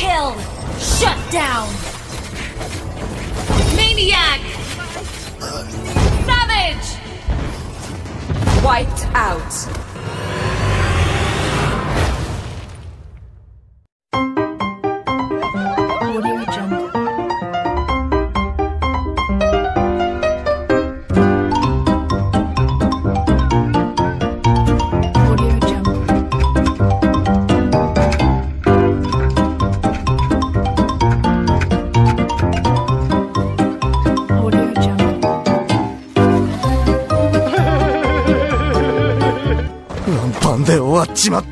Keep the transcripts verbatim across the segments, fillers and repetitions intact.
Kill! Shut down! Maniac! Savage! Wiped out. Chimatta!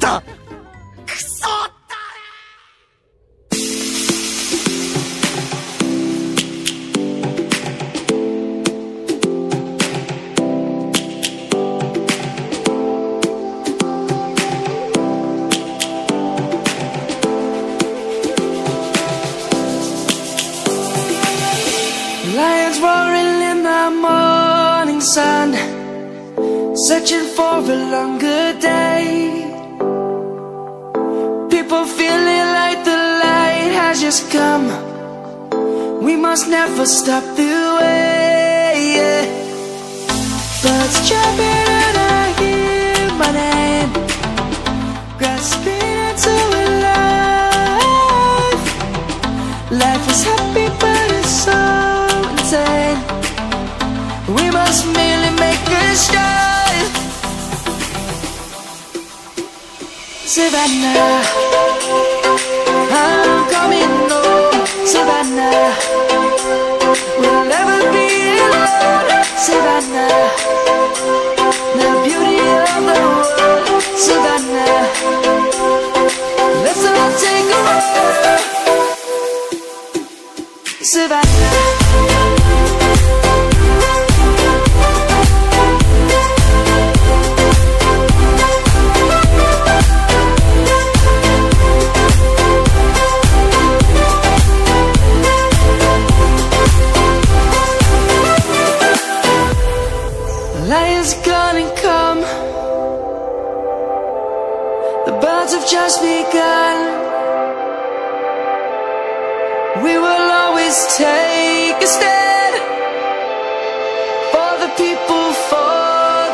Lions roaring in the morning sun, searching for a longer day. People feeling like the light has just come. We must never stop the way, yeah. Birds jumping and I hear my name, grasping into a life. Life is happy but it's so insane. We must merely make a start. Savannah, I'm coming home, Savannah. We'll never be alone, Savannah. The beauty of the world, Savannah. Let's all take a walk, Savannah. Just begun. We will always take a stand for the people, for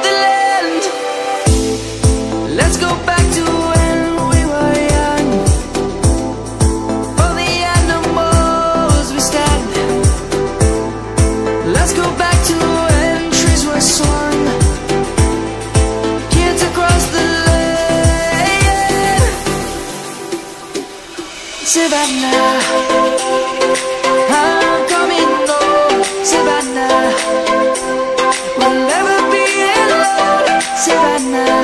the land. Let's go back to when we were young. For the animals we stand. Let's go back to when trees were swung, kids across the land. Savannah, I'm coming home, Savannah. We'll never be alone, Savannah.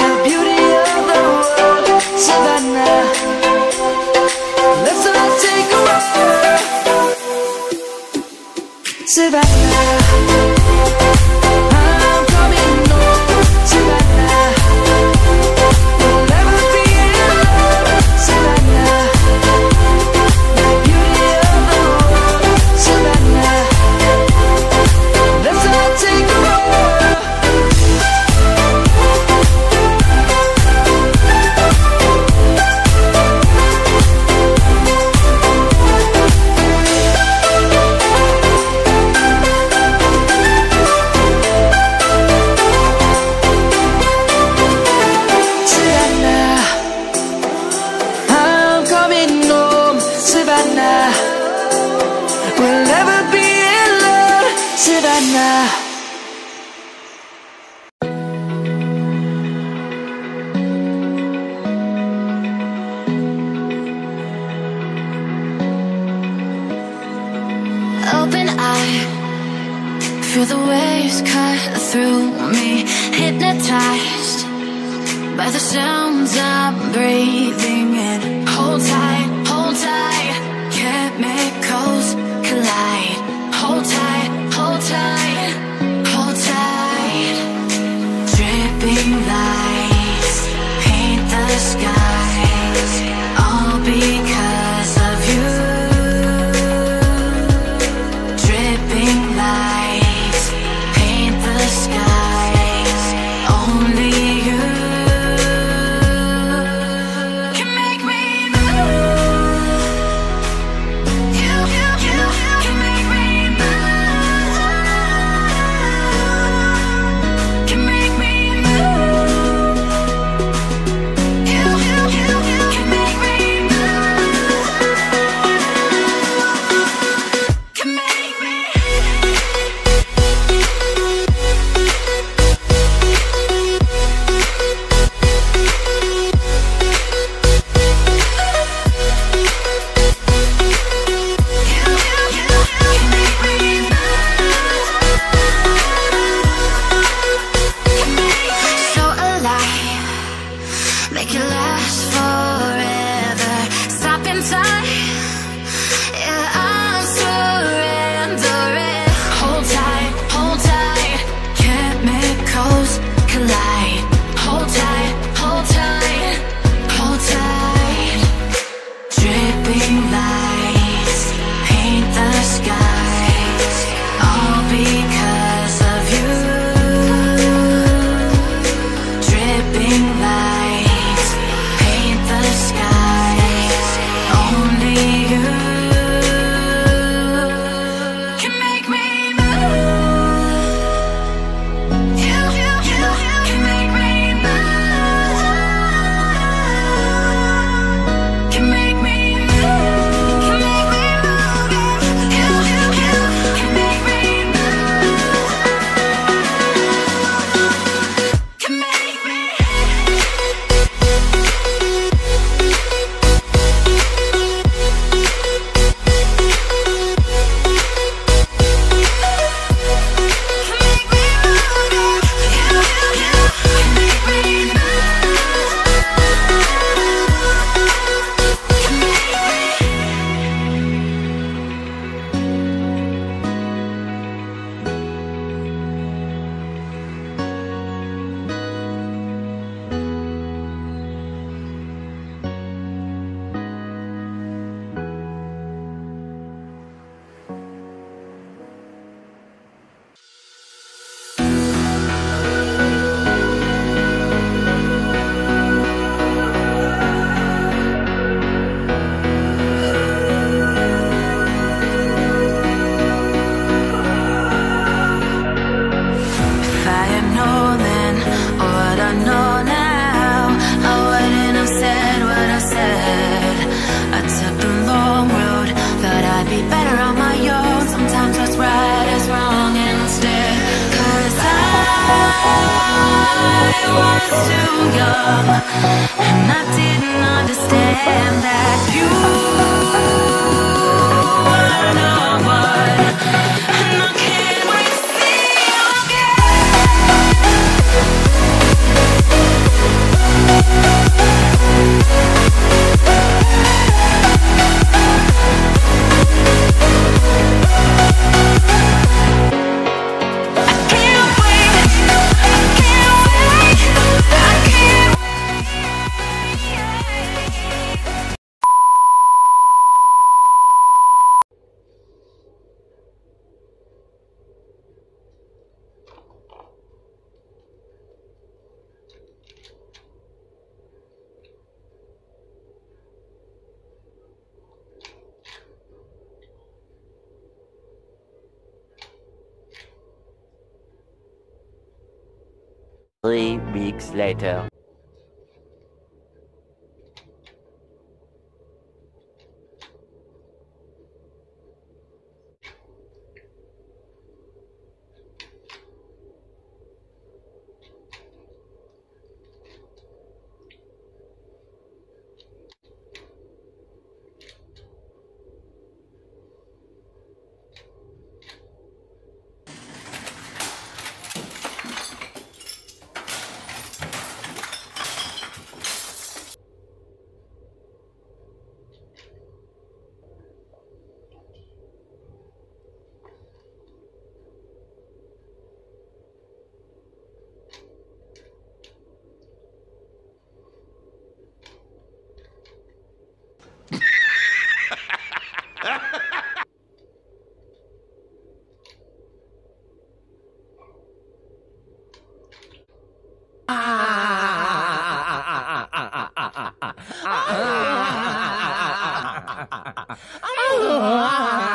The beauty of the world, Savannah. Let's all take a walk, Savannah. Only you can make me move. better on my own. Sometimes what's right is wrong instead. Cause I was too young and I didn't understand that you were no one. And I can't wait to see you again. Three weeks later. Ah!